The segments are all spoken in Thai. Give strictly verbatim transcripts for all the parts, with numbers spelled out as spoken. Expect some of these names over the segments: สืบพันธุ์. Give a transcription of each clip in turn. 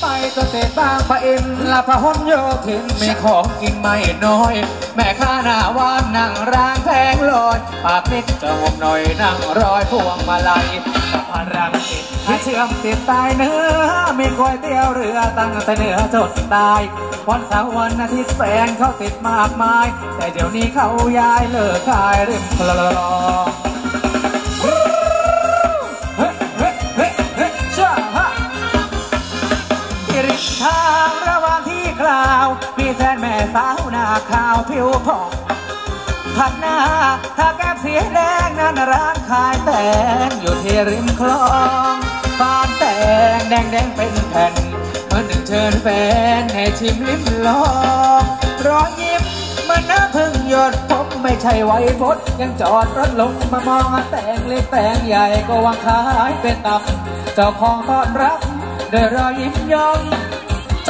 ไปเกษตรบางปะอินลาพะหนโยธินมีของกินไม่น้อยแม่ข้าหน้าว่านนั่งร้างแพงลอยปากนิดจะงบหน่อยนั่งรอยพวงมาลัยพารังติดให้เชื่อมติดใต้เนื้อมีก๋วยเตี๋ยวเรือตั้งแต่เหนือจนใต้วันเสาร์วันอาทิตย์แสงเขาติดมากมายแต่เดี๋ยวนี้เขาย้ายเลิกขายริมคลองทางระหว่างที่กล่าวมีแฟนแม่สาวหน้าขาวผิวผ่องผัดหน้าทาแก้มสีแดงนั้นร้านขายแตงอยู่ที่ริมคลองปานแตงแดงแดงเป็นแผ่นเมื่อหนึ่งเชิญแฟนให้ชิมลิ้มลองรอยยิ้มมันน่าพึงหยดผมไม่ใช่ไว้พดยังจอดรถลงมามองแตงเล็กแตงใหญ่ก็วางขายเป็นตับเจ้าของต้อนรับด้วยรอยยิ้มยอง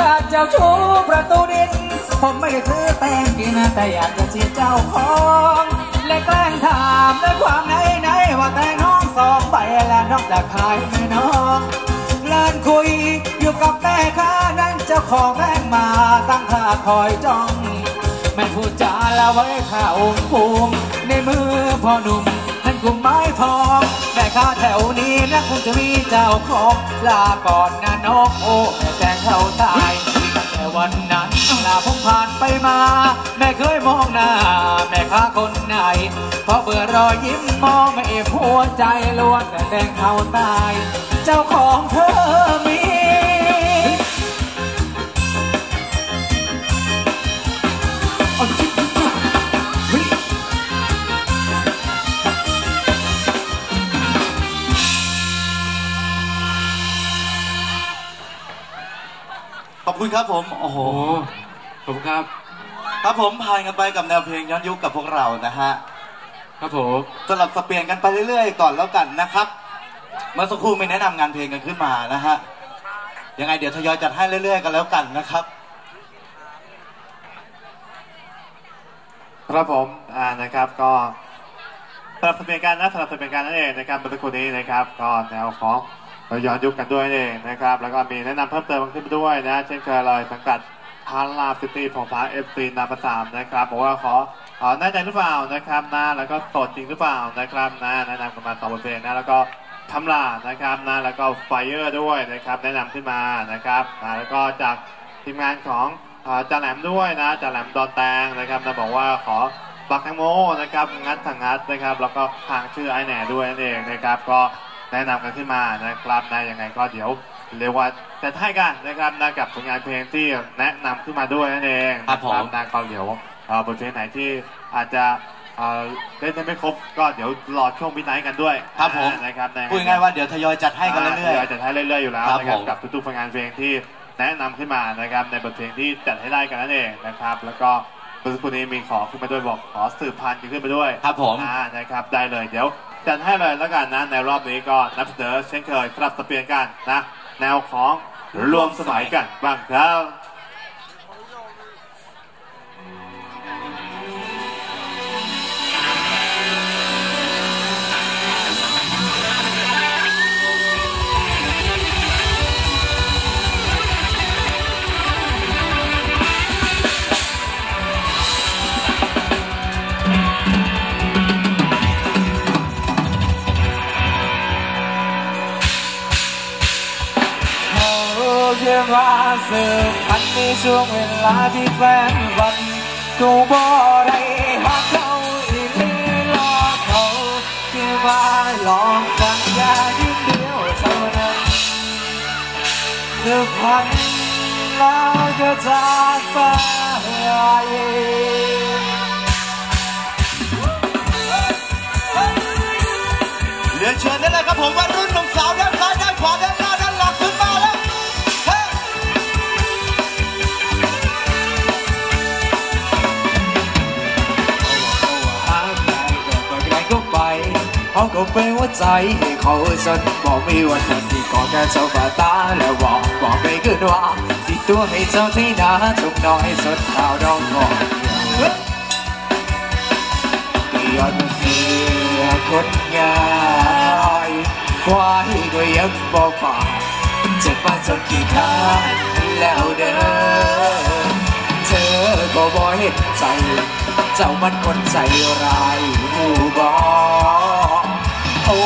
จากเจ้าชู้ประตูดินผมไม่ได้ซื้อแตงกินแต่อยากจะชิมเจ้าของและแกล้งถามด้วยความไหนไหนว่าแตงน้องสองใบและน้องจะขายไหมน้องเล่นคุยอยู่กับแม่ค้านั้นเจ้าของแรงมาตั้งท่าคอยจ้องไม่พูดจาละไว้ข้าองค์ภูมิในมือพ่อหนุ่มนั่นกุมไม้ทองแม่ค้าแถวนี้นะคงจะมีเจ้าของลาก่อนนะน้องโอ้แตงเขาตายตั้งแต่วันนั้นลาผมผ่านไปมาแม่เคยมองหน้าแม่ค้าคนไหนพอเบื่อรอยยิ้มมองไม่เอฟหัวใจล้วนแต่แตงเขาตายเจ้าของเธอมีขอบคุณครับผมโอ้โหขอบคุณครับครับผมพายกันไปกับแนวเพลงย้อนยุคกับพวกเรานะฮะครับผมสลับสับเปลี่ยนกันไปเรื่อยๆก่อนแล้วกันนะครับเมื่อสักครู่ไม่แนะนำงานเพลงกันขึ้นมานะฮะยังไงเดี๋ยวทยอยจัดให้เรื่อยๆกันแล้วกันนะครับครับผมอ่านะครับก็สลับสับเปลี่ยนกันนะสลับสับเปลี่ยนกันนั่นเองนะครับเมื่อสักครู่นี้นะครับก็แนวของเราย้อนยุคกันด้วยเองนะครับแล้วก็มีแนะนำเพิ่มเติมขึ้นด้วยนะเช่นเคยเลยสังกัดพาราซิตี้ของฟ้าเอฟซีนาประสามนะครับบอกว่าขอขอแน่ใจหรือเปล่านะครับนะแล้วก็สดจริงหรือเปล่านะครับนะแนะนำกันมาสองบทเพลงนะแล้วก็ทำลานะครับนะแล้วก็ไฟเออร์ด้วยนะครับแนะนำขึ้นมานะครับนะแล้วก็จากทีมงานของจ่าแหลมด้วยนะจ่าแหลมดอนแตงนะครับนะบอกว่าขอบักแตงโมนะครับงัดถังงัดนะครับแล้วก็ทางชื่อไอแหน่ด้วยนั่นเองนะครับก็แนะนำกันขึ้นมานะครับนะยังไงก็เดี๋ยวเรียกว่าจะให้กันนะครับนะกับผลงานเพลงที่แนะนำขึ้นมาด้วยนั่นเองนะครับนะก็เดี๋ยวบทเพลงไหนที่อาจจะเล่นไม่ครบก็เดี๋ยวรอช่วงมิดไนท์กันด้วยครับผมนะครับพูดง่ายว่าเดี๋ยวทยอยจัดให้กันเรื่อยๆทยอยจัดให้เรื่อยๆอยู่แล้วนะครับกับทุกๆผลงานเพลงที่แนะนำขึ้นมานะครับในบทเพลงที่จัดให้ได้กันนั่นเองนะครับแล้วก็บทเพลงนี้มีขอขึ้นมาด้วยบอกขอสืบพันธุ์ขึ้นมาด้วยครับผมนะครับได้เลยเดี๋ยวจัดให้เลยแล้วกันนะในรอบนี้ก็นับเสนอเช่นเคยสลับสับเปลี่ยนกันนะแนวของรวมสมัยกันบ้างครับว่าสืบพันในช่วงเวลาที่แฟนวันกูบ่ได้หาเขาอีกรอเขาเกี่ยวว่าหลอกกันยาที่เดียวเท่านั้นสืบพันแล้วก็จากไปเรียนเชิญได้เลยครับผมวัยรุ่นหนุ่มสาวด้านซ้ายด้านขวาด้านหน้าด้านหลังขึ้นมาแล้วเขาก็เป็นหัวใจให้เขาฉันบอกไม่วันที่ก่อแก่เจ้าฝ่าตาและบอกบอกไปขึ้นว่าติดตัวให้เจ้าที่นาจุกน้อยสดข่าวดองงอก็ย้อนเสียคนง่ายควายก็ยังบอกปาก จะป่าจะกี่ครั้งแล้วเด้อเธอก็บ่เห็นใจเจ้ามันคนใจร้ายหูบอโอ้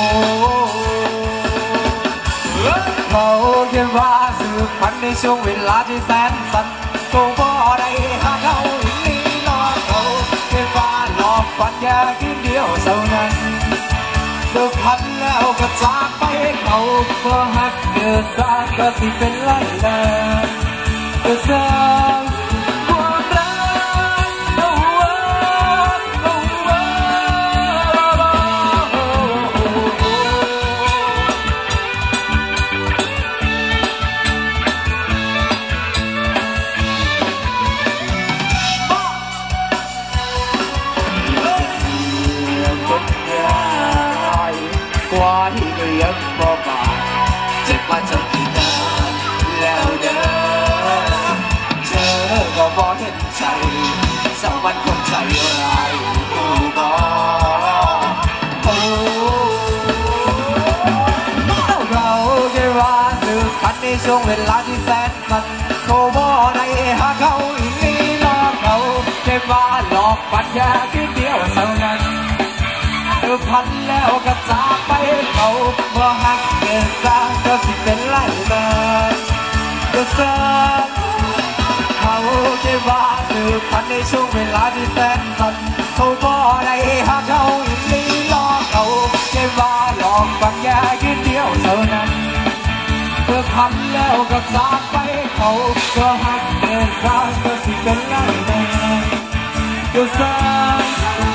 เขาเขียนว่าสืบพันในช่วงเวลาที่แสนสั้นคงบ่ได้หาเขาอีกนี้นอนเขาเขียนว่าหลอกฝันแค่คืนเดียวเท่านั้นสืบพันแล้วก็จากไปเขาก็หักเดือดร้อนก็สิเป็นไรนะก็เสียช่วงเวลาที่แสนสั้นโคบอได้หาเขาอีกนี้หลอกเขาแค่ว่าหลอกปัญญาที่เดียวเท่านั้นเธอพันแล้วก็จากไปเขาเมื่อหักเกินสร้างก็สิเป็นไรเลยก็เสียเขาแค่ว่าเธอพันในช่วงเวลาที่แสนสั้นโคบอได้หาเขาอีกนี้หลอกเขาแค่ว่าหลอกปัญญาที่เดียวเท่านั้นเพื่อพันแล้วก็จากไปเขาก็หักเดินทางก็สิเป็นไงแน่ก็สร้าง